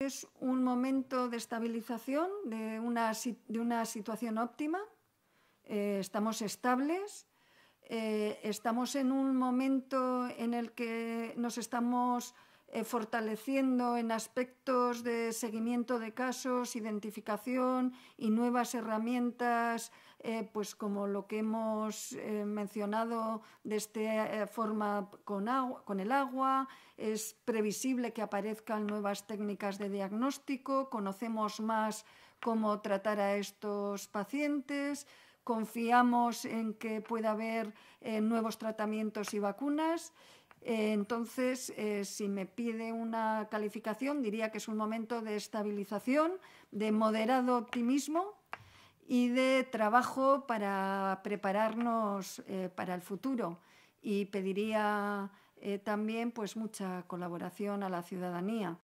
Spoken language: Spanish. Es un momento de estabilización, de una situación óptima. Estamos estables, estamos en un momento en el que nos estamos fortaleciendo en aspectos de seguimiento de casos, identificación y nuevas herramientas, pues como lo que hemos mencionado de esta forma con el agua. Es previsible que aparezcan nuevas técnicas de diagnóstico, conocemos más cómo tratar a estos pacientes, confiamos en que pueda haber nuevos tratamientos y vacunas. Entonces, si me pide una calificación, diría que es un momento de estabilización, de moderado optimismo y de trabajo para prepararnos para el futuro. Y pediría también pues, mucha colaboración a la ciudadanía.